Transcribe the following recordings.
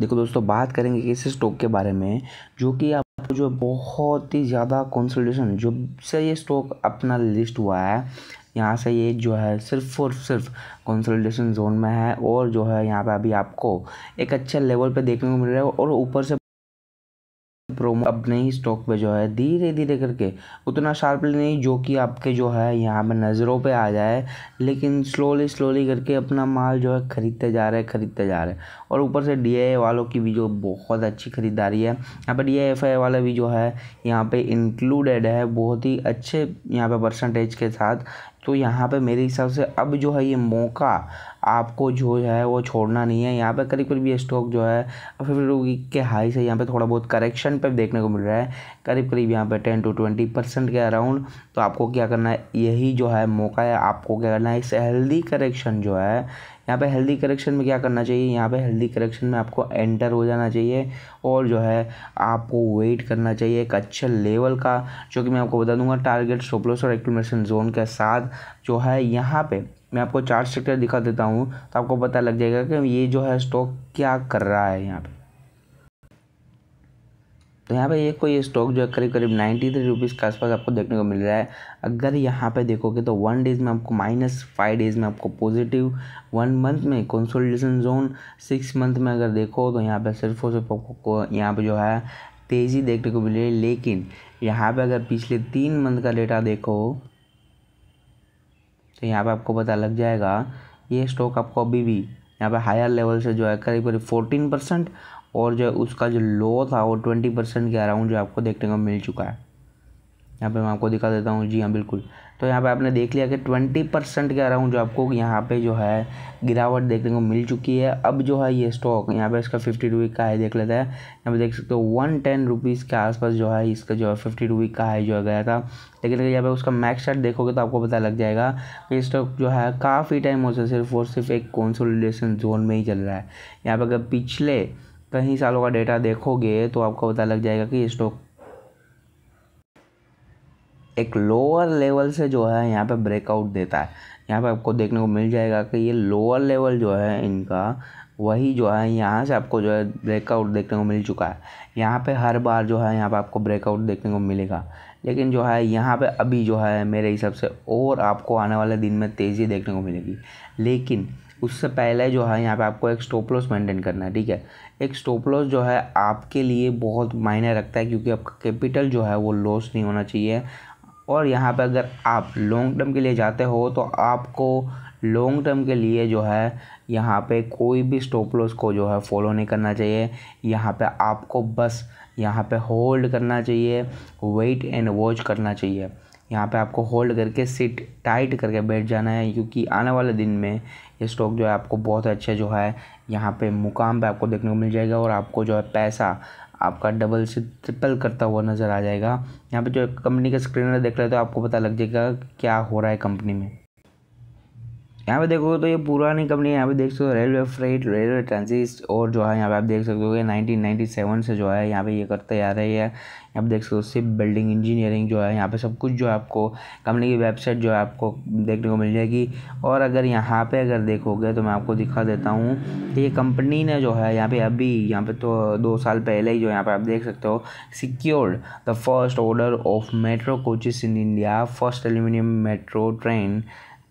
देखो दोस्तों, बात करेंगे इस स्टॉक के बारे में जो कि आपको जो बहुत ही ज़्यादा कंसोलिडेशन जो से ये स्टॉक अपना लिस्ट हुआ है, यहाँ से ये जो है सिर्फ और सिर्फ कंसोलिडेशन जोन में है और जो है यहाँ पे अभी आपको एक अच्छे लेवल पे देखने को मिल रहा है। और ऊपर से प्रोमो अपने ही स्टॉक पे जो है धीरे धीरे करके उतना शार्पली नहीं जो कि आपके जो है यहाँ पे नज़रों पे आ जाए, लेकिन स्लोली स्लोली करके अपना माल जो है खरीदते जा रहे। और ऊपर से DIA वालों की भी जो बहुत अच्छी ख़रीदारी है, यहाँ पर DIFI वाला भी जो है यहाँ पे इंक्लूडेड है बहुत ही अच्छे यहाँ पे परसेंटेज के साथ। तो यहाँ पे मेरे हिसाब से अब जो है ये मौका आपको जो है वो छोड़ना नहीं है। यहाँ पे करीब करीब ये स्टॉक जो है 50 के हाई से यहाँ पे थोड़ा बहुत करेक्शन पे देखने को मिल रहा है, करीब करीब यहाँ पे 10 to 20% के अराउंड। तो आपको क्या करना है, यही जो है मौका है, आपको क्या करना है इस हेल्दी करेक्शन जो है यहाँ पे हेल्दी करेक्शन में क्या करना चाहिए, यहाँ पे हेल्दी करेक्शन में आपको एंटर हो जाना चाहिए और जो है आपको वेट करना चाहिए एक अच्छे लेवल का, जो कि मैं आपको बता दूंगा टारगेट स्टॉप लॉस और एक्यूमुलेशन जोन के साथ। जो है यहाँ पे मैं आपको चार्ट स्ट्रक्चर दिखा देता हूँ तो आपको पता लग जाएगा कि ये जो है स्टॉक क्या कर रहा है। यहाँ पे तो यहाँ पे ये कोई स्टॉक जो है करीब करीब 93 रुपीज़ के आसपास आपको देखने को मिल रहा है। अगर यहाँ पे देखोगे तो 1 डेज़ में आपको माइनस, 5 डेज़ में आपको पॉजिटिव, 1 मंथ में कंसोलिडेशन जोन, 6 मंथ में अगर देखो तो यहाँ पे सिर्फ और सिर्फ आपको यहाँ पे जो है तेज़ी देखने को मिल रही है। लेकिन यहाँ पे अगर पिछले 3 मंथ का डेटा देखो तो यहाँ पर आपको पता लग जाएगा ये स्टॉक आपको अभी भी यहाँ पर हायर लेवल से जो है करीब करीब 14% और जो है उसका जो लो था वो 20% के अराउंड जो आपको देखने को मिल चुका है। यहाँ पे मैं आपको दिखा देता हूँ, जी हाँ बिल्कुल। तो यहाँ पे आपने देख लिया कि 20% के अराउंड जो आपको यहाँ पे जो है गिरावट देखने को मिल चुकी है। अब जो है ये स्टॉक यहाँ पे इसका 52 वीक का हाई देख लेता है, यहाँ पे देख सकते हो 110 रुपीज़ के आसपास जो है इसका जो है 52 वीक का हाई जो है गया था। लेकिन अगर यहाँ पे उसका मैक्स चार्ट देखोगे तो आपको पता लग जाएगा कि ये स्टॉक जो है काफ़ी टाइम हो से सिर्फ और सिर्फ एक कंसोलिडेशन जोन में ही चल रहा है। यहाँ पर अगर पिछले कहीं सालों का डेटा देखोगे तो आपको पता लग जाएगा कि ये स्टॉक एक लोअर लेवल से जो है यहाँ पे ब्रेकआउट देता है। यहाँ पे आपको देखने को मिल जाएगा कि ये लोअर लेवल जो है इनका वही जो है यहाँ से आपको जो है ब्रेकआउट देखने को मिल चुका है। यहाँ पे हर बार जो है यहाँ पे आपको ब्रेकआउट देखने को मिलेगा, लेकिन जो है यहाँ पे अभी जो है मेरे हिसाब से और आपको आने वाले दिन में तेज़ी देखने को मिलेगी। लेकिन उससे पहले जो है यहाँ पे आपको एक स्टॉप लॉस मेंटेन करना है, ठीक है। एक स्टॉप लॉस जो है आपके लिए बहुत मायने रखता है क्योंकि आपका कैपिटल जो है वो लॉस नहीं होना चाहिए। और यहाँ पे अगर आप लॉन्ग टर्म के लिए जाते हो तो आपको लॉन्ग टर्म के लिए जो है यहाँ पे कोई भी स्टॉप लॉस को जो है फॉलो नहीं करना चाहिए। यहाँ पे आपको बस यहाँ पे होल्ड करना चाहिए, वेट एंड वॉच करना चाहिए। यहाँ पे आपको होल्ड करके सिट टाइट करके बैठ जाना है क्योंकि आने वाले दिन में ये स्टॉक जो है आपको बहुत अच्छे जो है यहाँ पे मुकाम पे आपको देखने को मिल जाएगा और आपको जो है पैसा आपका डबल से ट्रिपल करता हुआ नज़र आ जाएगा। यहाँ पे जो कंपनी का स्क्रीनर देख रहे हो तो आपको पता लग जाएगा क्या हो रहा है कंपनी में। यहाँ पे देखोगे तो ये पुरानी कंपनी है, यहाँ पे देख सकते हो रेलवे फ्रेट, रेलवे ट्रांजिट और जो है यहाँ पे आप देख सकते हो कि 1997 से जो है यहाँ पे ये करते आ रही है। यहाँ पे देख सकते हो शिप बिल्डिंग, इंजीनियरिंग जो है यहाँ पे सब कुछ जो है आपको कंपनी की वेबसाइट जो है आपको देखने को मिल जाएगी। और अगर यहाँ पे अगर देखोगे तो मैं आपको दिखा देता हूँ कि ये कंपनी ने जो है यहाँ पे अभी यहाँ पे तो 2 साल पहले ही जो यहाँ पे आप देख सकते हो secured the first order of metro coaches in India, first aluminium metro train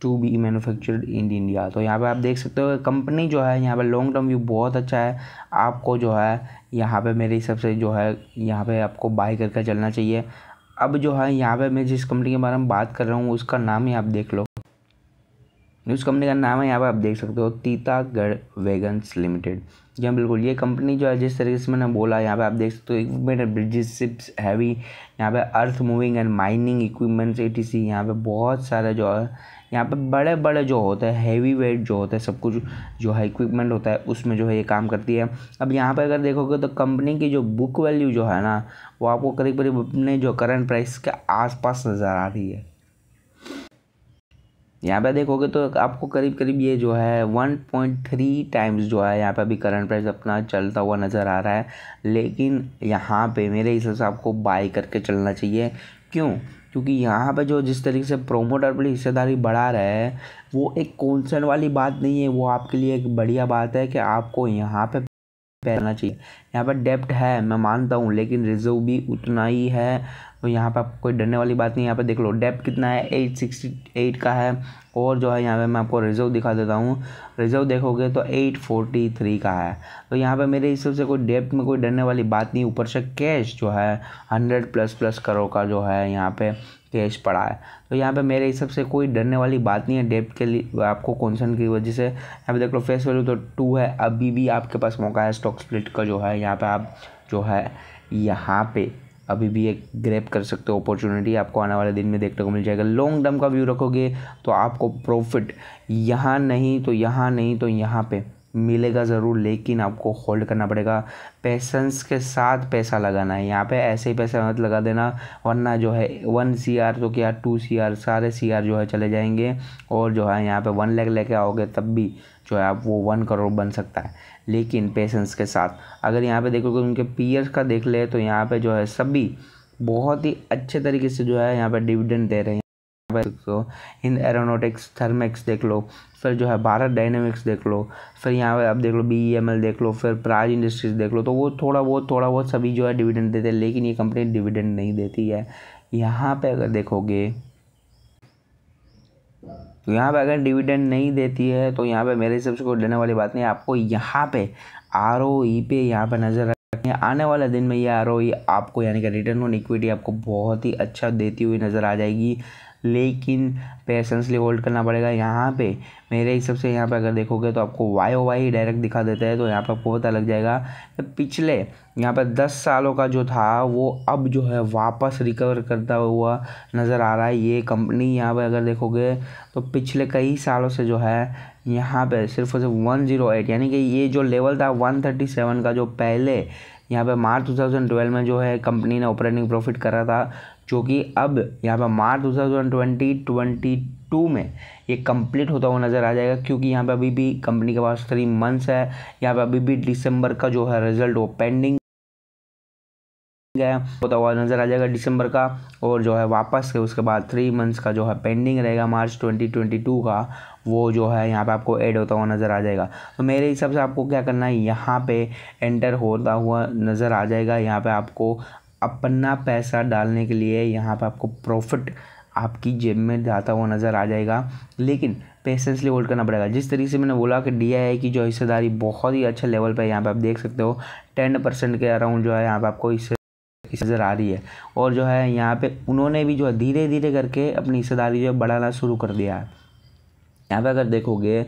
to be manufactured in India. तो यहाँ पे आप देख सकते हो कंपनी जो है यहाँ पे लॉन्ग टर्म व्यू बहुत अच्छा है। आपको जो है यहाँ पे मेरे हिसाब से जो है यहाँ पे आपको बाय करके चलना चाहिए। अब जो है यहाँ पे मैं जिस कंपनी के बारे में बात कर रहा हूँ उसका नाम ही आप देख लो, उस कंपनी का नाम है यहाँ पे आप देख सकते हो तीतागढ़ वैगन्स लिमिटेड। जी हाँ बिल्कुल, ये कंपनी जो है जिस तरीके से मैंने बोला यहाँ पे आप देख सकते हो equipment and bridges, ships, heavy, यहाँ पे earth moving and mining equipments ATC। यहाँ पे बहुत सारे जो है यहाँ पे बड़े बड़े जो होते हैं हैवी वेट जो होते हैं सब कुछ जो है इक्विपमेंट होता है उसमें जो है ये काम करती है। अब यहाँ पे अगर देखोगे तो कंपनी की जो बुक वैल्यू जो है ना वो आपको करीब करीब अपने जो करंट प्राइस के आसपास नज़र आ रही है। यहाँ पे देखोगे तो आपको करीब करीब ये जो है 1.3 टाइम्स जो है यहाँ पे अभी करंट प्राइस अपना चलता हुआ नज़र आ रहा है। लेकिन यहाँ पे मेरे हिसाब से आपको बाय करके चलना चाहिए, क्यों? क्योंकि यहाँ पे जो जिस तरीके से प्रोमोटर अपनी हिस्सेदारी बढ़ा रहा है वो एक कॉन्सर्न वाली बात नहीं है, वो आपके लिए एक बढ़िया बात है कि आपको यहाँ पे करना चाहिए। यहाँ पर डेप्ट है मैं मानता हूँ, लेकिन रिजर्व भी उतना ही है और यहाँ पर आपको कोई डरने वाली बात नहीं। यहाँ पर देख लो डेप्ट कितना है 868 का है और जो है यहाँ पे मैं आपको रिजर्व दिखा देता हूँ। रिजर्व देखोगे तो 843 का है, तो यहाँ पे मेरे हिसाब से कोई डेप्ट में कोई डरने वाली बात नहीं। ऊपर से कैश जो है 100+ करोड़ का जो है यहाँ पे कैश पड़ा है, तो यहाँ पे मेरे हिसाब से कोई डरने वाली बात नहीं है डेप्ट के लिए आपको कॉन्सर्न की वजह से। यहाँ पे देख लो फेस वैल्यू तो 2 है, अभी भी आपके पास मौका है स्टॉक स्प्लिट का जो है यहाँ पे आप जो है यहाँ पे अभी भी एक ग्रैब कर सकते हो अपॉर्चुनिटी, आपको आने वाले दिन में देखने को मिल जाएगा। लॉन्ग टर्म का व्यू रखोगे तो आपको प्रॉफिट यहाँ नहीं तो यहाँ नहीं तो यहाँ पे मिलेगा ज़रूर, लेकिन आपको होल्ड करना पड़ेगा, पेशेंस के साथ पैसा लगाना है। यहाँ पे ऐसे ही पैसा मत लगा देना वरना जो है 1 CR तो क्या 2 CR सारे CR जो है चले जाएंगे और जो है यहाँ पे 1 लाख लेके आओगे तब भी जो है आप वो 1 करोड़ बन सकता है, लेकिन पेशेंस के साथ। अगर यहाँ पे देखोगे उनके पीयर्स का देख ले तो यहाँ पे जो है सभी बहुत ही अच्छे तरीके से जो है यहाँ पर डिविडेंड दे रहे हैं। इन एरोनोटिक्स थर्मेक्स देख लो, फिर जो है भारत डायनेमिक्स देख लो, फिर यहाँ पर आप देख लो BEML देख लो, फिर प्राज इंडस्ट्रीज देख लो, तो वो थोड़ा बहुत सभी जो है डिविडेंड देते हैं, लेकिन ये कंपनी डिविडेंड नहीं देती है। यहाँ पे अगर देखोगे तो यहाँ पे अगर डिविडेंड नहीं देती है तो यहाँ पे मेरे हिसाब से कोई डरने वाली बात नहीं। आपको यहाँ पे ROE पे यहाँ पे नज़र आने वाले दिन में ये ROE आपको यानी कि रिटर्न ऑन इक्विटी आपको बहुत ही अच्छा देती हुई नज़र आ जाएगी, लेकिन पेशेंसली होल्ड करना पड़ेगा। यहाँ पे मेरे हिसाब से यहाँ पे अगर देखोगे तो आपको YoY डायरेक्ट दिखा देता है, तो यहाँ पर आपको पता लग जाएगा पिछले यहाँ पर 10 सालों का जो था वो अब जो है वापस रिकवर करता हुआ नज़र आ रहा है। ये कंपनी यहाँ पर अगर देखोगे तो पिछले कई सालों से जो है यहाँ पे सिर्फ और सिर्फ 108 यानी कि ये जो लेवल था 137 का जो पहले यहाँ पे मार्च 2012 में जो है कंपनी ने ऑपरेटिंग प्रॉफिट करा था, जो कि अब यहाँ पे मार्च 2022 में ये कंप्लीट होता हुआ नज़र आ जाएगा, क्योंकि यहाँ पे अभी भी कंपनी के पास 3 मंथ्स है। यहाँ पे अभी भी दिसंबर का जो है रिजल्ट वो पेंडिंग होता हुआ नज़र आ जाएगा दिसंबर का, और जो है वापस से उसके बाद 3 मंथ्स का जो है पेंडिंग रहेगा मार्च 2022 का, वो जो है यहाँ पे आपको ऐड होता हुआ नज़र आ जाएगा। तो मेरे हिसाब से आपको क्या करना है, यहाँ पे एंटर होता हुआ नज़र आ जाएगा। यहाँ पे आपको अपना पैसा डालने के लिए यहाँ पे आपको प्रॉफिट आपकी जेब में जाता हुआ नज़र आ जाएगा, लेकिन पेशेंसली होल्ड करना पड़ेगा। जिस तरीके से मैंने बोला कि DII की जो हिस्सेदारी बहुत ही अच्छे लेवल पर यहाँ पर आप देख सकते हो 10% के अराउंड जो है यहाँ पर आपको इससे नज़र आ रही है, और जो है यहाँ पे उन्होंने भी जो है धीरे धीरे करके अपनी हिस्सेदारी जो है बढ़ाना शुरू कर दिया है। यहाँ पे अगर देखोगे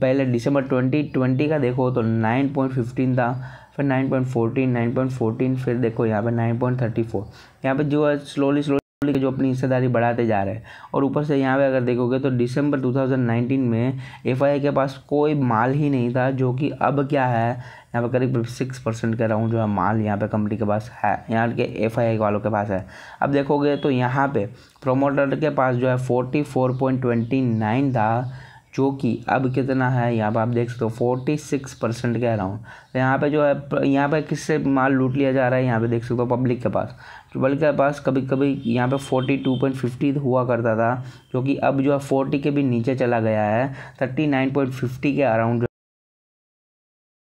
पहले दिसंबर 2020 का देखो तो 9.15 था, फिर 9.14 फिर देखो यहाँ पे 9.34, यहाँ पे जो है स्लोली जो अपनी हिस्सेदारी बढ़ाते जा रहे हैं। और ऊपर से यहाँ पे अगर देखोगे तो दिसंबर 2019 में FII के पास कोई माल ही नहीं था, जो कि अब क्या है यहाँ पर करीब 6% के अराउंड जो है माल यहाँ पे कंपनी के पास है, यहाँ के FII वालों के पास है। अब देखोगे तो यहाँ पे प्रोमोटर के पास जो है 44.29 था, जो कि अब कितना है यहाँ पे आप देख सकते हो 46% के अराउंड। तो यहाँ पे जो है यहाँ पे किससे माल लूट लिया जा रहा है, यहाँ पे देख सकते हो पब्लिक के पास। पब्लिक के पास कभी कभी यहाँ पे 42.50 हुआ करता था, जो कि अब जो है 40 के भी नीचे चला गया है, 39.50 के अराउंड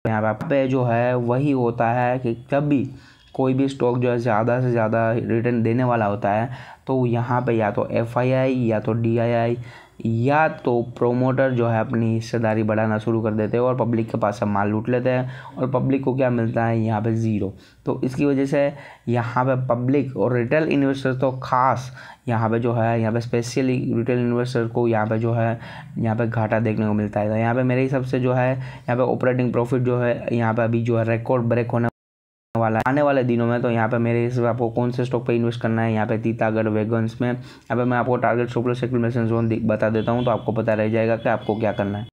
यहाँ पे जो है वही होता है कि जब भी कोई भी स्टॉक जो है ज़्यादा से ज़्यादा रिटर्न देने वाला होता है तो यहाँ पे या तो FII या तो DII या तो प्रोमोटर जो है अपनी हिस्सेदारी बढ़ाना शुरू कर देते हैं और पब्लिक के पास माल लूट लेते हैं, और पब्लिक को क्या मिलता है यहाँ पे 0। तो इसकी वजह से यहाँ पे पब्लिक और रिटेल इन्वेस्टर तो खास यहाँ पे जो है यहाँ पे स्पेशली रिटेल इन्वेस्टर को यहाँ पे जो है यहाँ पे घाटा देखने को मिलता है। यहाँ पे मेरे हिसाब से जो है यहाँ पे ऑपरेटिंग प्रॉफिट जो है यहाँ पे अभी जो है रिकॉर्ड ब्रेक होने वाला आने वाले दिनों में। तो यहाँ पे मेरे हिसाब से आपको कौन से स्टॉक पे इन्वेस्ट करना है, यहाँ पे तीतागढ़ वैगन्स में। यहाँ पे मैं आपको target stop loss accumulation zone बता देता हूँ, तो आपको पता रह जाएगा कि आपको क्या करना है।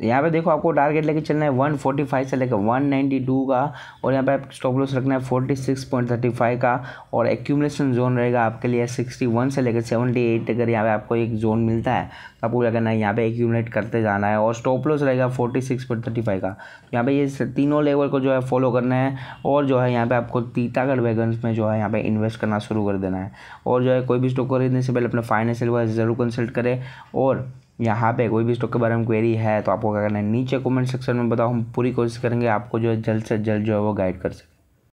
यहाँ पे देखो आपको टारगेट लेके चलना है 145 से लेकर 192 का, और यहाँ पे आप स्टॉप लॉस रखना है 46.35 का, और एक्यूमुलेशन जोन रहेगा आपके लिए 61 से लेकर 78। अगर यहाँ पे आपको एक जोन मिलता है तो आपको क्या करना है, यहाँ पे एक्यूमुलेट करते जाना है, और स्टॉप लॉस रहेगा 46.35 का। यहाँ पर ये तीनों लेवल को जो है फॉलो करना है, और जो है यहाँ पर आपको तीतागढ़ वैगन्स में जो है यहाँ पर इन्वेस्ट करना शुरू कर देना है। और जो है कोई भी स्टॉक खरीदने से पहले अपने फाइनेंशियल एडवाइजर ज़रूर कंसल्ट करें, और यहाँ पे कोई भी स्टॉक के बारे में क्वेरी है तो आपको क्या करना है नीचे कमेंट सेक्शन में बताओ। हम पूरी कोशिश करेंगे आपको जो है जल्द से जल्द जो है वो गाइड कर सकें।